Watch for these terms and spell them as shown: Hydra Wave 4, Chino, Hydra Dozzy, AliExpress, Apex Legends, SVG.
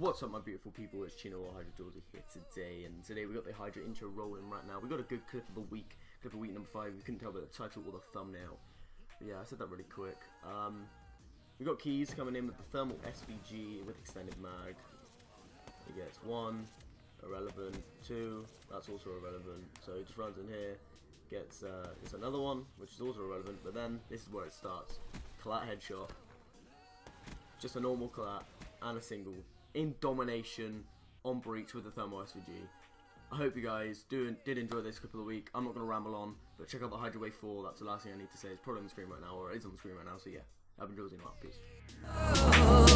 What's up my beautiful people, it's Chino or Hydra Dozzy here today, and today we got the Hydra intro rolling right now. We got a good clip of the week, number 5, you couldn't tell by the title or the thumbnail. But yeah, I said that really quick. We got keys coming in with the thermal SVG with extended mag. He gets 1, irrelevant, 2, that's also irrelevant, so he just runs in here, gets it's another one, which is also irrelevant, but then this is where it starts. Collat headshot, just a normal collat, and a single. In domination on breach with the thermal SVG. I hope you guys did enjoy this clip of the week. I'm not going to ramble on, but check out the Hydra Wave 4. That's the last thing I need to say. It's probably on the screen right now, or it is on the screen right now. So yeah, I've been dozing a lot. Peace.